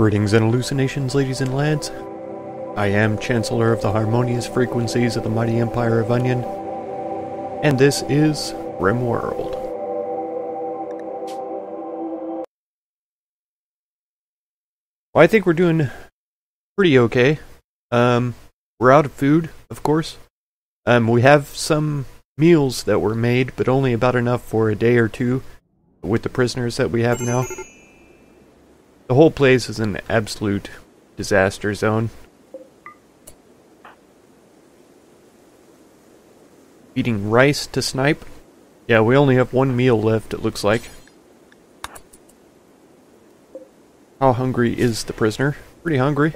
Greetings and hallucinations, ladies and lads. I am Chancellor of the Harmonious Frequencies of the Mighty Empire of Onion, and this is Rimworld. Well, I think we're doing pretty okay. We're out of food, of course. We have some meals that were made, but only about enough for a day or two with the prisoners that we have now. The whole place is an absolute disaster zone. Eating rice to snipe? Yeah, we only have one meal left, it looks like. How hungry is the prisoner? Pretty hungry.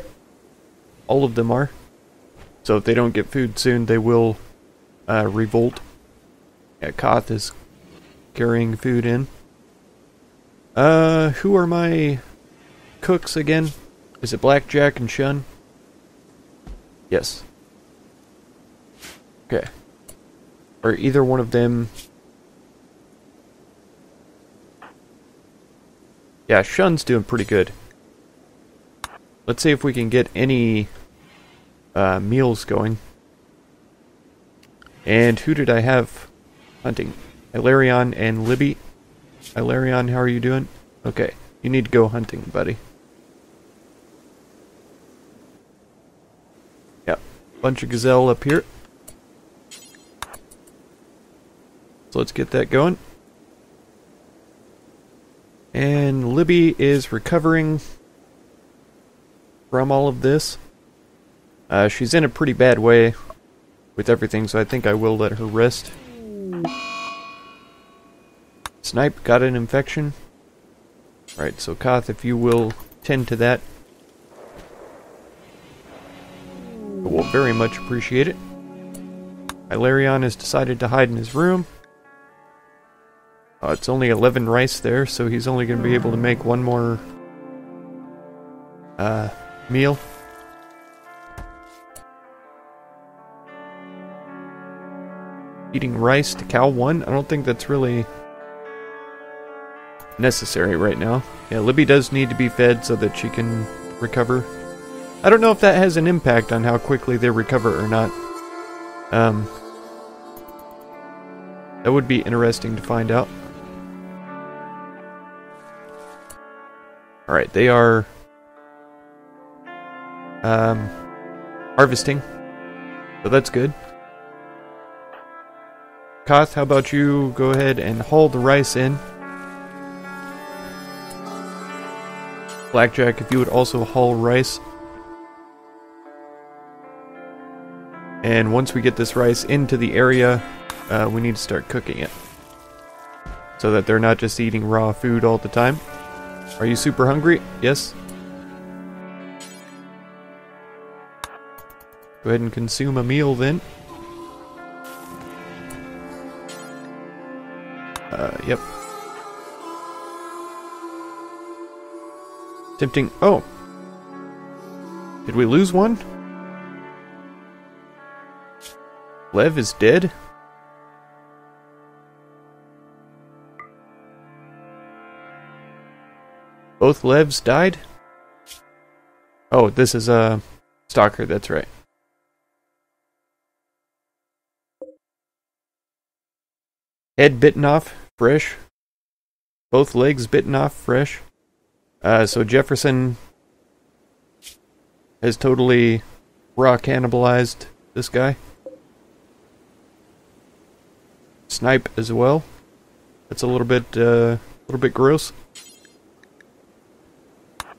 All of them are. So if they don't get food soon, they will revolt. Yeah, Koth is carrying food in. Who are my cooks again? Is it Blackjack and Shun? Yes. Okay. Are either one of them... Yeah, Shun's doing pretty good. Let's see if we can get any meals going. And who did I have hunting? Hilarion and Libby. Hilarion, how are you doing? Okay, you need to go hunting, buddy. Bunch of gazelle up here. So let's get that going. And Libby is recovering from all of this. She's in a pretty bad way with everything, so I think I will let her rest. Snipe got an infection. Alright, so Koth, if you will tend to that, we'll very much appreciate it. Hilarion has decided to hide in his room. It's only 11 rice there, so he's only going to be able to make one more meal. Eating rice to cow one? I don't think that's really necessary right now. Yeah, Libby does need to be fed so that she can recover. I don't know if that has an impact on how quickly they recover or not. That would be interesting to find out. Alright, they are harvesting, so that's good. Koth, how about you go ahead and haul the rice in? Blackjack, if you would also haul rice. And once we get this rice into the area, we need to start cooking it, so that they're not just eating raw food all the time. Are you super hungry? Yes. Go ahead and consume a meal then. Yep. Tempting. Oh. Did we lose one? Lev is dead? Both Levs died? Oh, this is a stalker, that's right. Head bitten off, fresh. Both legs bitten off, fresh. So Jefferson has totally raw cannibalized this guy. Snipe as well. That's a little bit gross.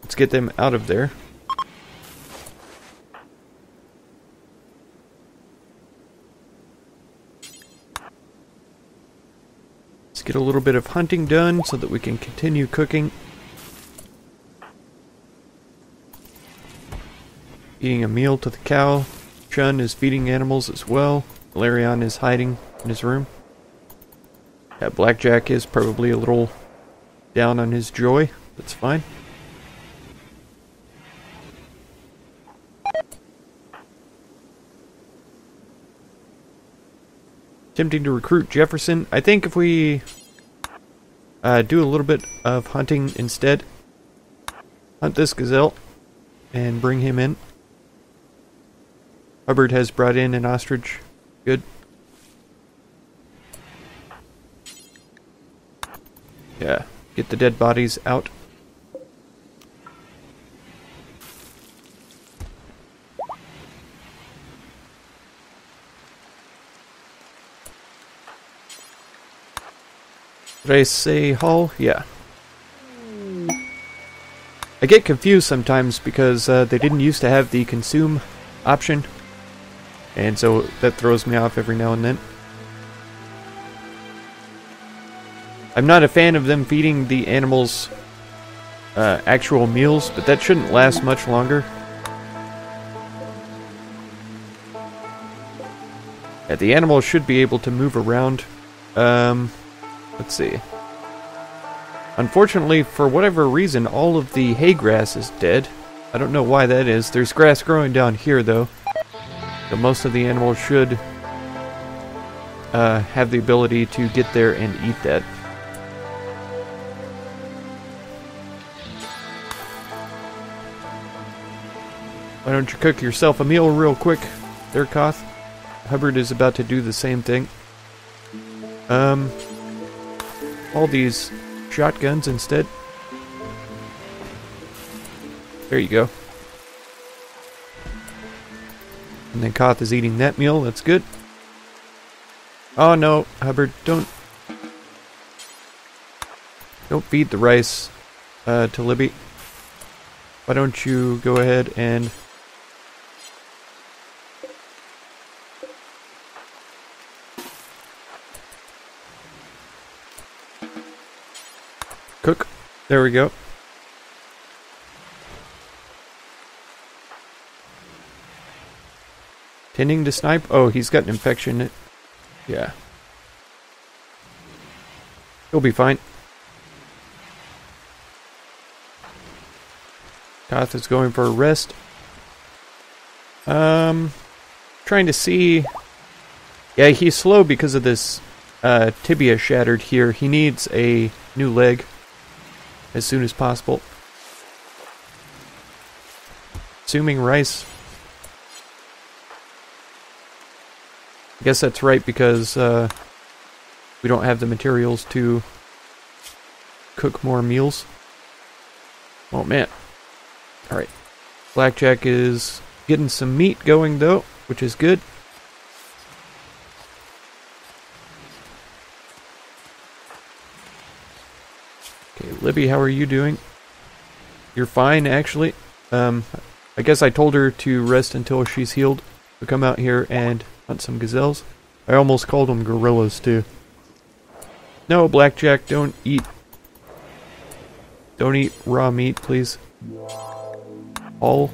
Let's get them out of there. Let's get a little bit of hunting done so that we can continue cooking. Eating a meal to the cow. Shun is feeding animals as well. Hilarion is hiding in his room. Yeah, Blackjack is probably a little down on his joy. That's fine. Attempting to recruit Jefferson. I think if we do a little bit of hunting instead, Hunt this gazelle and bring him in. Hubbard has brought in an ostrich. Good. Yeah, get the dead bodies out. Did I say Hall? Yeah. I get confused sometimes because they didn't used to have the consume option, and so that throws me off every now and then. I'm not a fan of them feeding the animals actual meals, but that shouldn't last much longer. Yeah, the animals should be able to move around. Let's see. Unfortunately, for whatever reason, all of the hay grass is dead. I don't know why that is. There's grass growing down here, though. So most of the animals should have the ability to get there and eat that. Why don't you cook yourself a meal real quick there, Koth? Hubbard is about to do the same thing. All these shotguns instead. There you go. And then Koth is eating that meal, that's good. Oh no, Hubbard, don't feed the rice to Libby. Why don't you go ahead and cook. There we go. Tending to snipe? Oh, he's got an infection. Yeah. He'll be fine. Koth is going for a rest. Trying to see... Yeah, he's slow because of this tibia shattered here. He needs a new leg as soon as possible. Consuming rice. I guess that's right because we don't have the materials to cook more meals. Oh man. Alright. Blackjack is getting some meat going though, which is good. Libby, how are you doing? You're fine, actually. I guess I told her to rest until she's healed. So come out here and hunt some gazelles. I almost called them gorillas, too. No, Blackjack, don't eat. Don't eat raw meat, please. All.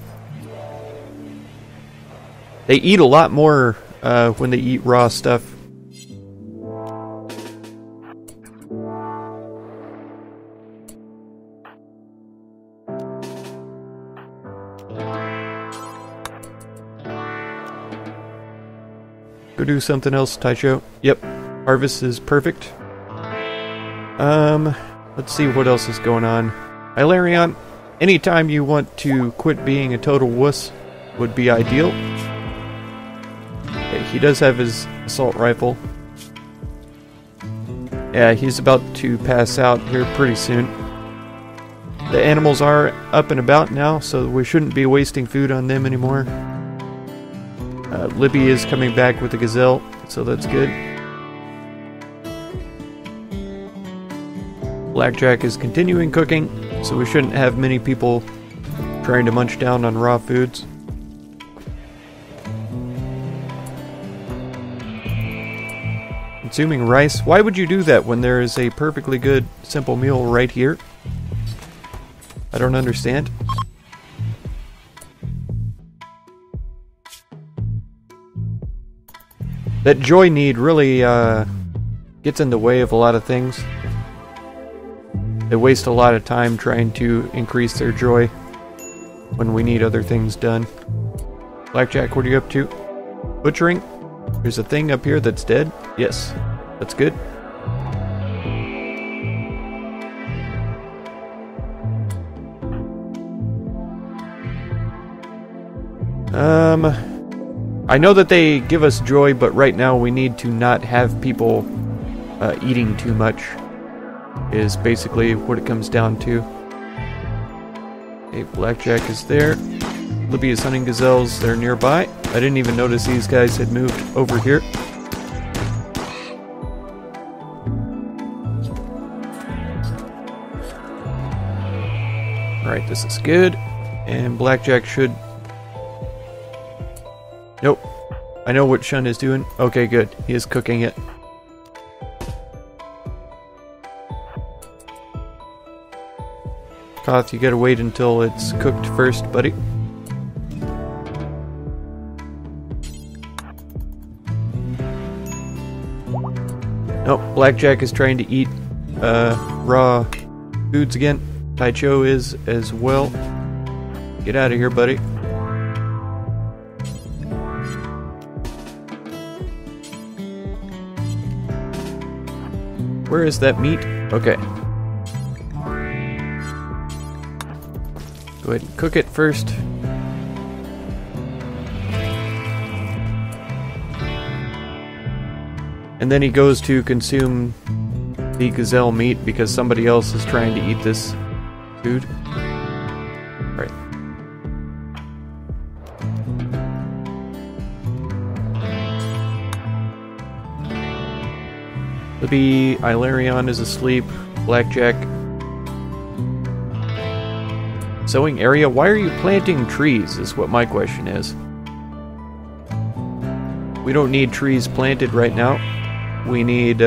They eat a lot more when they eat raw stuff. Go do something else, Taicho. Yep, harvest is perfect. Let's see what else is going on. Hilarion, anytime you want to quit being a total wuss would be ideal. Okay, he does have his assault rifle. Yeah, he's about to pass out here pretty soon. The animals are up and about now, so we shouldn't be wasting food on them anymore. Libby is coming back with a gazelle, so that's good. Blackjack is continuing cooking, so we shouldn't have many people trying to munch down on raw foods. Consuming rice. Why would you do that when there is a perfectly good, simple meal right here? I don't understand. That joy need really gets in the way of a lot of things. They waste a lot of time trying to increase their joy when we need other things done. Blackjack, what are you up to? Butchering? There's a thing up here that's dead? Yes, that's good. I know that they give us joy, but right now we need to not have people eating too much, is basically what it comes down to. Okay, Blackjack is there. Libby is hunting gazelles. They're nearby. I didn't even notice these guys had moved over here. Alright, this is good. And Blackjack should... Nope. I know what Shun is doing. Okay, good. He is cooking it. Koth, you gotta wait until it's cooked first, buddy. Nope, Blackjack is trying to eat raw foods again. Taicho is as well. Get out of here, buddy. Where is that meat? Okay. Go ahead and cook it first. And then he goes to consume the gazelle meat because somebody else is trying to eat this food. Right. Libby, Ilarion is asleep. Blackjack. Sowing area? Why are you planting trees, is what my question is. We don't need trees planted right now. We need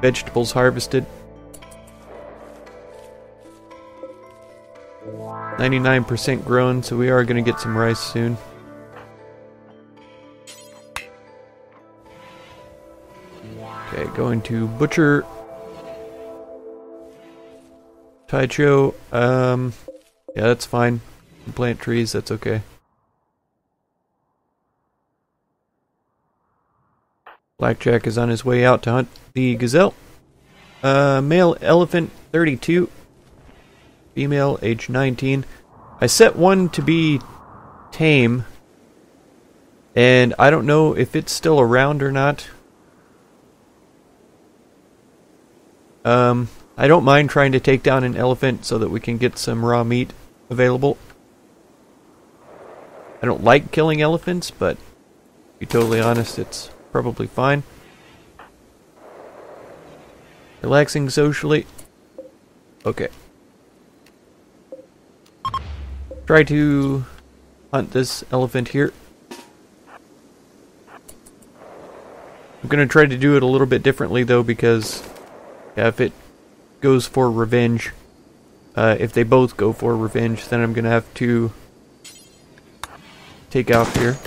vegetables harvested. 99% grown, so we are going to get some rice soon. Okay, going to butcher... Taicho, yeah, that's fine. Plant trees, that's okay. Blackjack is on his way out to hunt the gazelle. Male elephant, 32. Female, age 19. I set one to be tame, and I don't know if it's still around or not. I don't mind trying to take down an elephant so that we can get some raw meat available. I don't like killing elephants, but to be totally honest, it's probably fine. Relaxing socially. Okay. Try to hunt this elephant here. I'm going to try to do it a little bit differently though, because yeah, if it goes for revenge, if they both go for revenge, then I'm gonna have to take out here.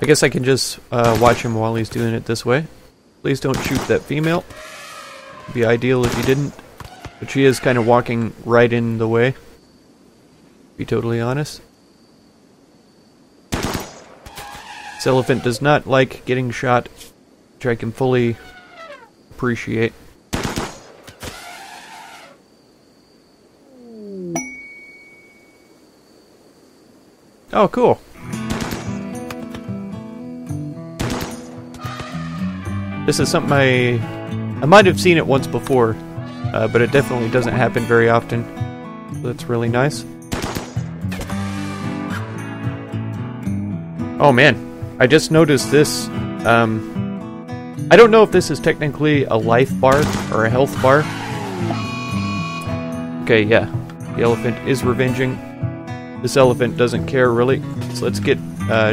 I guess I can just watch him while he's doing it this way. Please don't shoot that female. It'd be ideal if you didn't. But she is kind of walking right in the way, to be totally honest. This elephant does not like getting shot, which I can fully appreciate. Oh, cool. This is something I might have seen it once before, but it definitely doesn't happen very often. So that's really nice. Oh man, I just noticed this. I don't know if this is technically a life bar or a health bar. Okay, yeah, the elephant is revenging. This elephant doesn't care really. So let's get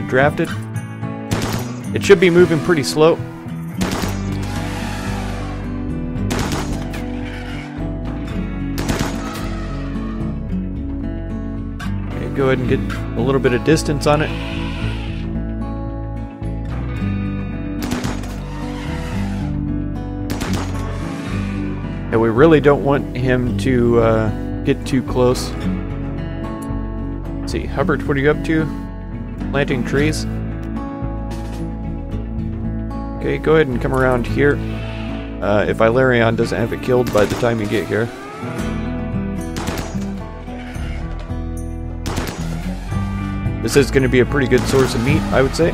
drafted. It should be moving pretty slow. Go ahead and get a little bit of distance on it. And we really don't want him to get too close. see. Hubbard, what are you up to? Planting trees? Okay, go ahead and come around here. If Ilarion doesn't have it killed by the time you get here. This is going to be a pretty good source of meat, I would say.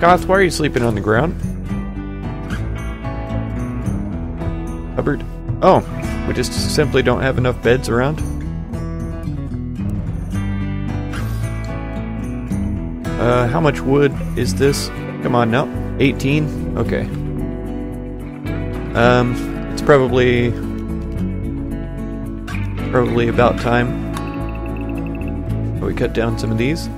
Goth, why are you sleeping on the ground? Hubbard? Oh, we just simply don't have enough beds around? How much wood is this? Come on now. 18? Okay. It's probably about time we cut down some of these.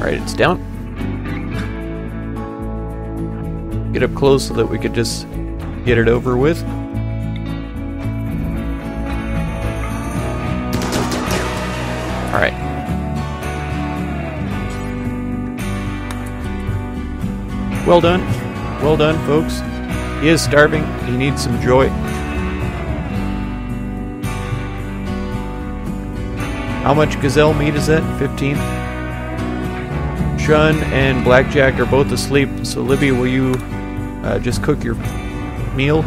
Alright, it's down. Get up close so that we could just get it over with. Alright. Well done. Well done, folks. He is starving. He needs some joy. How much gazelle meat is that? 15? Shun and Blackjack are both asleep, so Libby, will you just cook your meal?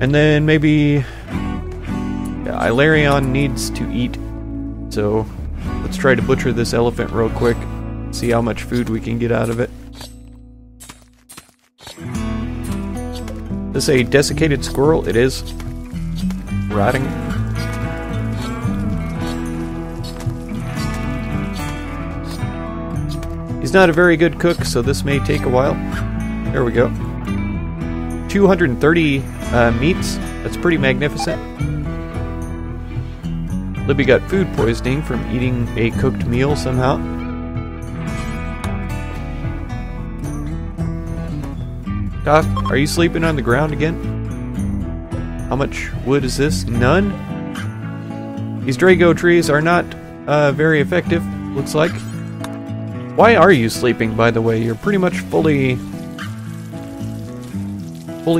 And then maybe Ilarion needs to eat, so let's try to butcher this elephant real quick, see how much food we can get out of it. Is this a desiccated squirrel? It is. Rotting. He's not a very good cook, so this may take a while. There we go. 230 meats. That's pretty magnificent. Libby got food poisoning from eating a cooked meal somehow. Doc, are you sleeping on the ground again? How much wood is this? None? These Drago trees are not very effective, looks like. Why are you sleeping, by the way? You're pretty much fully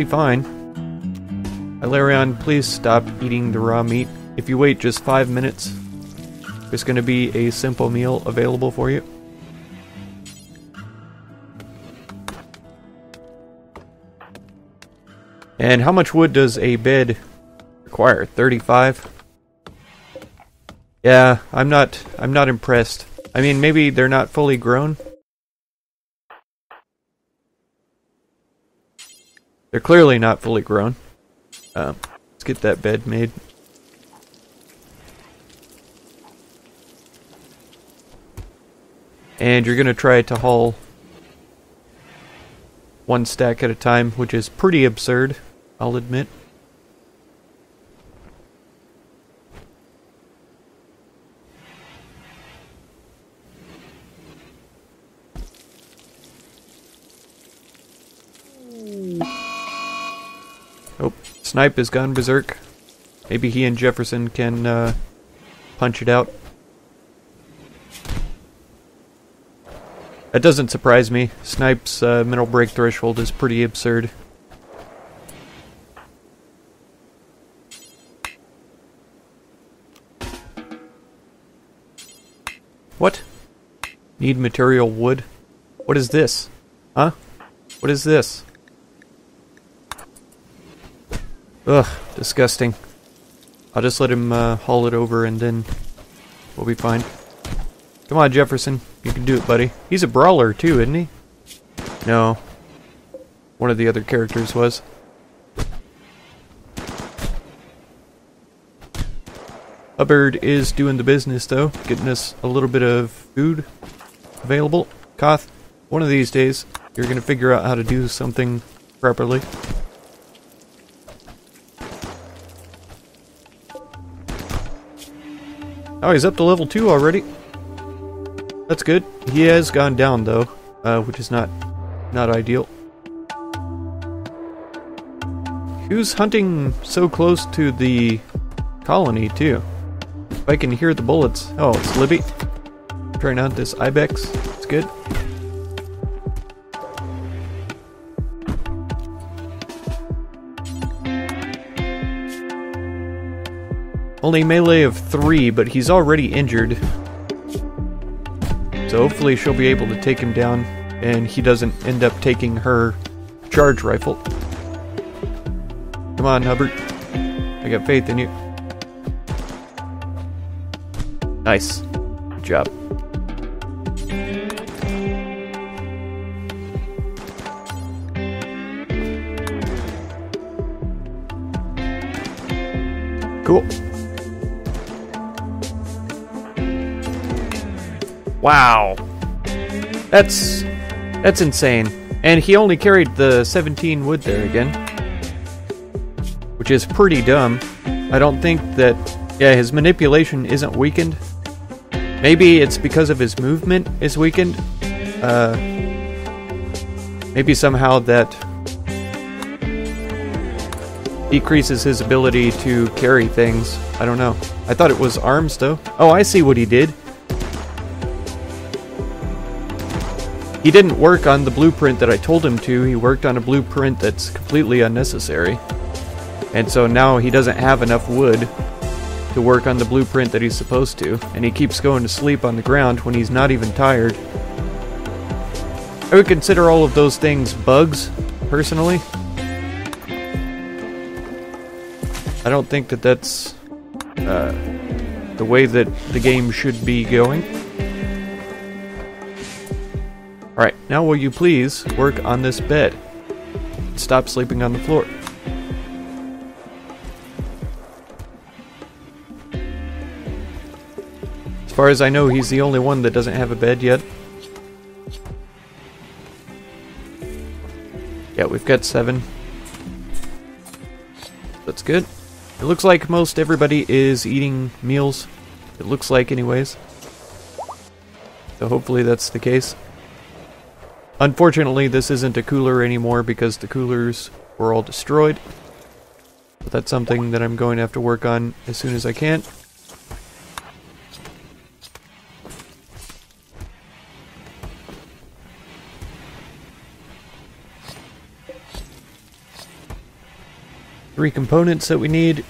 fine. Ilarion, please stop eating the raw meat. If you wait just 5 minutes, there's going to be a simple meal available for you. And how much wood does a bed require? 35? Yeah, I'm not impressed. I mean, maybe they're not fully grown. They're clearly not fully grown. Let's get that bed made. And you're going to try to haul one stack at a time, which is pretty absurd, I'll admit. Oh, Snipe has gone berserk. Maybe he and Jefferson can punch it out. That doesn't surprise me. Snipe's mental break threshold is pretty absurd. What? Need material wood? What is this? Huh? What is this? Ugh, disgusting. I'll just let him haul it over and then we'll be fine. Come on, Jefferson. You can do it, buddy. He's a brawler too, isn't he? No. One of the other characters was. Hubbard is doing the business though, getting us a little bit of food available. Koth, one of these days you're gonna figure out how to do something properly. Oh, he's up to level 2 already. That's good. He has gone down, though, which is not Not ideal. Who's hunting so close to the colony, too? If I can hear the bullets. Oh, it's Libby. Trying out this ibex. It's good. Only melee of 3, but he's already injured. So hopefully she'll be able to take him down and he doesn't end up taking her charge rifle. Come on, Hubbard. I got faith in you. Nice. Good job. Cool. Wow. That's insane. And he only carried the 17 wood there again. Which is pretty dumb. I don't think that... Yeah, his manipulation isn't weakened. Maybe it's because of his movement is weakened. Maybe somehow that decreases his ability to carry things. I don't know. I thought it was arms, though. Oh, I see what he did. He didn't work on the blueprint that I told him to. He worked on a blueprint that's completely unnecessary. And so now he doesn't have enough wood to work on the blueprint that he's supposed to. And he keeps going to sleep on the ground when he's not even tired. I would consider all of those things bugs, personally. I don't think that that's the way that the game should be going. Alright, now will you please work on this bed? Stop sleeping on the floor. As far as I know, he's the only one that doesn't have a bed yet. Yeah, we've got 7. That's good. It looks like most everybody is eating meals. It looks like, anyways. So hopefully that's the case. Unfortunately, this isn't a cooler anymore because the coolers were all destroyed. But that's something that I'm going to have to work on as soon as I can. Three components that we need.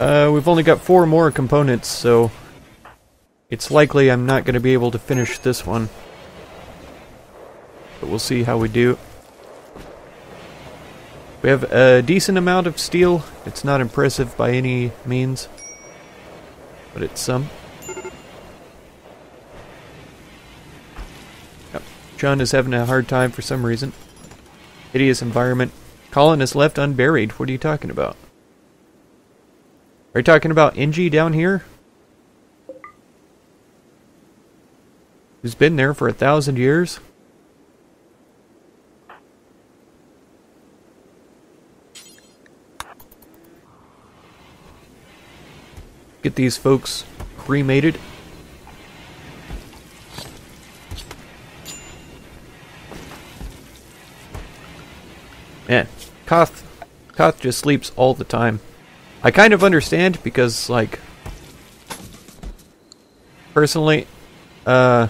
We've only got 4 more components, so it's likely I'm not going to be able to finish this one. But we'll see how we do. We have a decent amount of steel. It's not impressive by any means, but it's some. Yep. John is having a hard time for some reason. Hideous environment. Colin is left unburied. What are you talking about? Are you talking about Engie down here? Who's been there for 1,000 years? Get these folks cremated. Man, Koth just sleeps all the time. I kind of understand because, like, personally, yeah,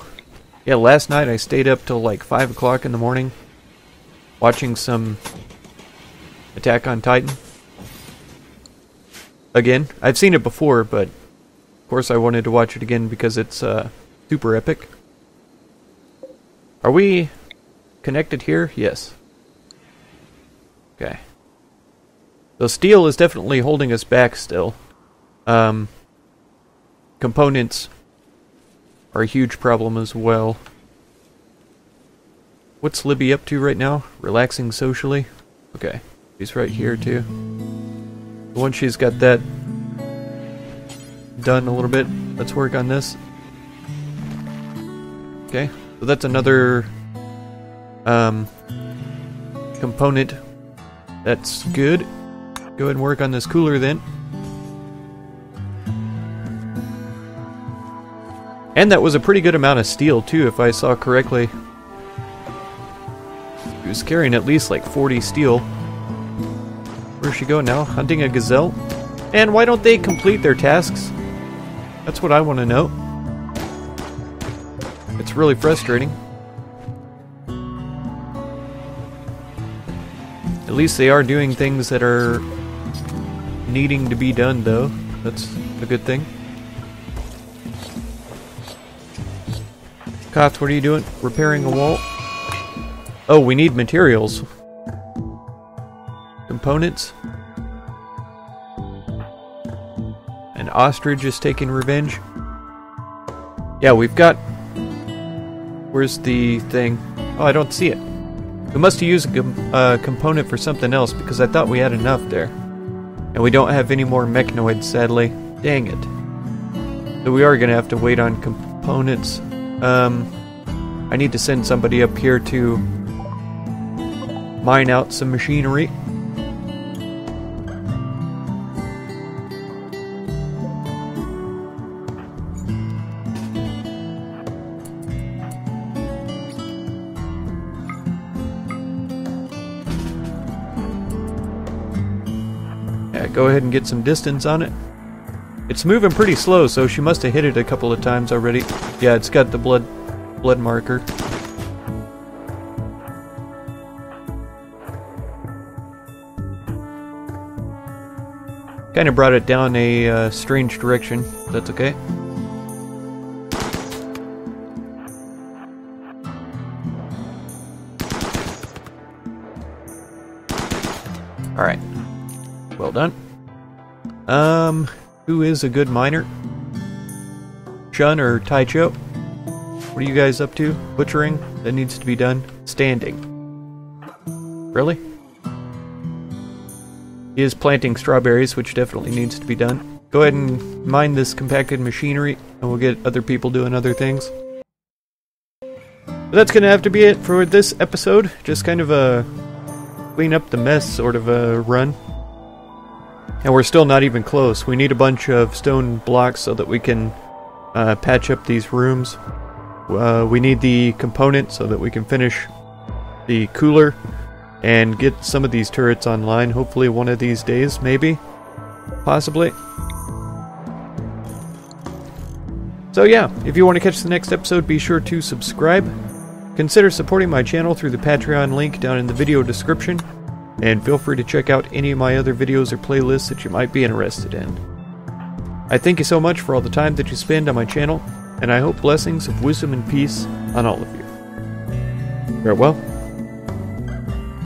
last night I stayed up till like 5 o'clock in the morning watching some Attack on Titan. Again, I've seen it before, but of course I wanted to watch it again because it's super epic. Are we connected here? Yes. Okay. So steel is definitely holding us back still. Components are a huge problem as well. What's Libby up to right now? Relaxing socially? Okay. She's right here too. Once she's got that done a little bit, let's work on this. Okay, so that's another component. That's good. Go ahead and work on this cooler then. And that was a pretty good amount of steel too, if I saw correctly. who's carrying at least like 40 steel. Where's she going now? Hunting a gazelle? And why don't they complete their tasks? That's what I want to know. It's really frustrating. At least they are doing things that are needing to be done, though. That's a good thing. Koth, what are you doing? Repairing a wall? Oh, we need materials. Components. An ostrich is taking revenge. Yeah, we've got... Where's the thing? Oh, I don't see it. We must have used a component for something else, because I thought we had enough there. And we don't have any more mechanoids, sadly. Dang it. So we are going to have to wait on components. I need to send somebody up here to mine out some machinery. Yeah, go ahead and get some distance on it. It's moving pretty slow, so she must have hit it a couple of times already. Yeah, it's got the blood marker. Kind of brought it down a strange direction. That's okay. All right. Well done. Who is a good miner? Shun or Taicho? What are you guys up to? Butchering? That needs to be done. Standing. Really? He is planting strawberries, which definitely needs to be done. Go ahead and mine this compacted machinery, and we'll get other people doing other things. But that's going to have to be it for this episode. Just kind of a clean up the mess sort of a run. And we're still not even close. We need a bunch of stone blocks so that we can patch up these rooms. We need the component so that we can finish the cooler and get some of these turrets online. Hopefully one of these days, maybe. Possibly. So yeah, if you want to catch the next episode, be sure to subscribe. Consider supporting my channel through the Patreon link down in the video description. And feel free to check out any of my other videos or playlists that you might be interested in. I thank you so much for all the time that you spend on my channel, and I hope blessings of wisdom and peace on all of you. Farewell.